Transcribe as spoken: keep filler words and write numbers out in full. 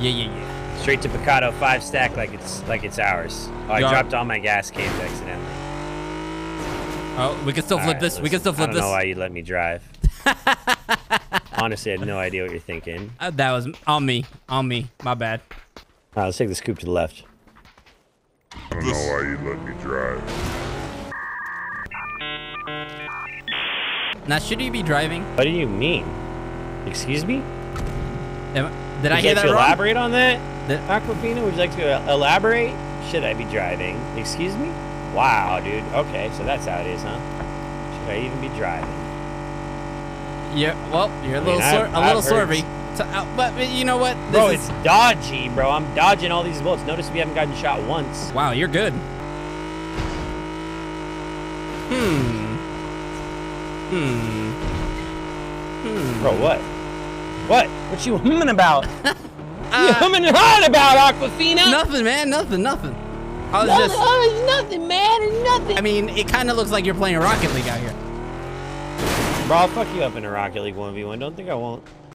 Yeah, yeah, yeah. Straight to Picado, five stack like it's like it's ours. Oh, I Drop. dropped all my gas cans accidentally. Oh, we can still all flip right, this. Listen, we can still flip this. I don't know this. why you let me drive. Honestly, I had no idea what you're thinking. Uh, that was on me. On me. My bad. All right, let's take the scoop to the left. I don't know why you let me drive. Now, should you be driving? What do you mean? Excuse me? Am, did I hear that wrong? Would you like to elaborate on that? Did, Aqwafina, would you like to elaborate? Should I be driving? Excuse me? Wow, dude. Okay, so that's how it is, huh? Should I even be driving? Yeah, well, you're a little, I mean, I've, sor a little sorvy. So, uh, but you know what? This bro, is... it's dodgy, bro. I'm dodging all these bullets. Notice we haven't gotten shot once. Wow, you're good. Hmm. Hmm. Hmm. Bro, what? What? What you humming about? uh, you humming hard about, Aqwafina? Nothing, man. Nothing, nothing. I was nothing, just... Oh, nothing, man. Nothing. I mean, it kind of looks like you're playing Rocket League out here. Bro, I'll fuck you up in a Rocket League one v one. Don't think I won't.